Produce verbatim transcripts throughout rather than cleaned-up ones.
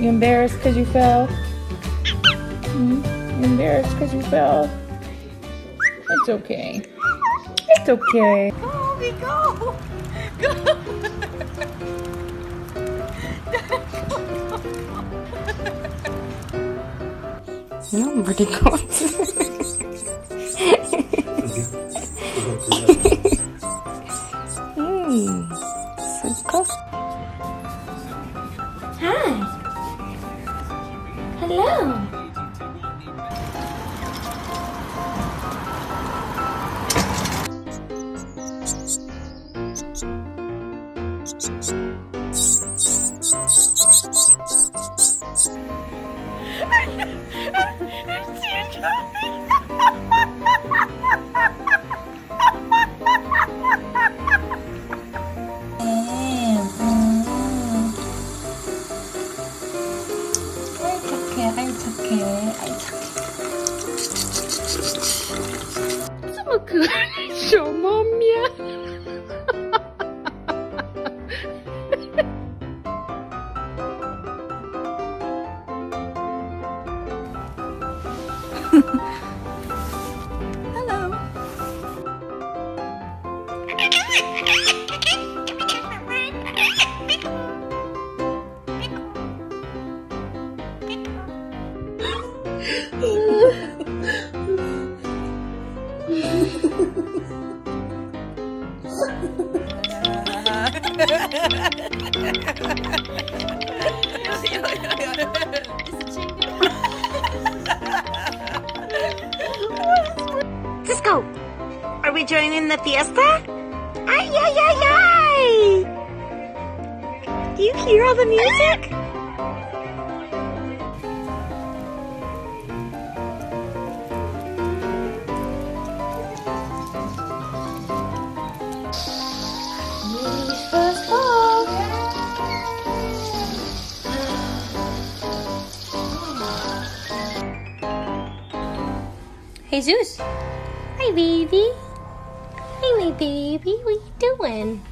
You embarrassed because you fell? Mm-hmm. You embarrassed because you fell? It's okay. It's okay. Go, Obi, go! Go! Nobody goes. Hi! Hello. Hello. Cisco, are we joining the fiesta? Ay, ay, ay, ay! Do you hear all the music? Hey Zeus! Hi baby! Hey my baby, what you doing?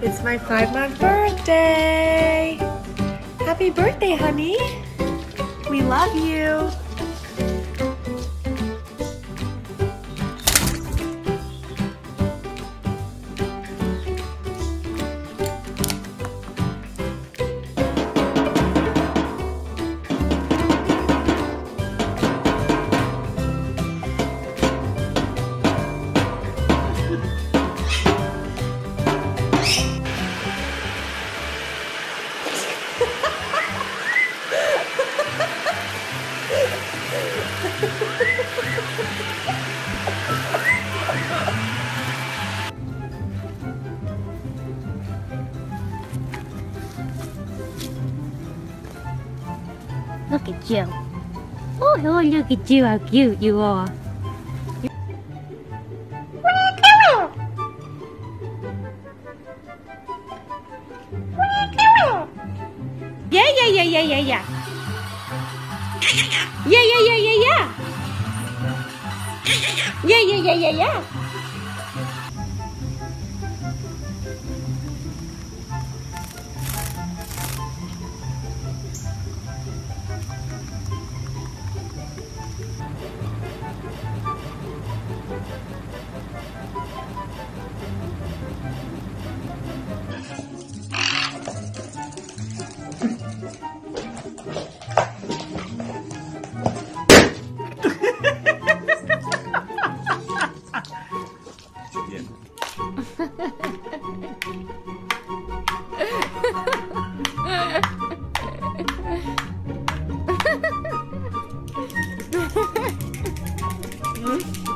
It's my five-month birthday! Happy birthday, honey! We love you! Look at you. Oh, oh, look at you, how cute you are. Yeah, yeah, yeah, yeah, yeah, yeah. Yeah, yeah, yeah, yeah, yeah. Yeah, yeah, yeah, yeah, yeah. Mm-hmm.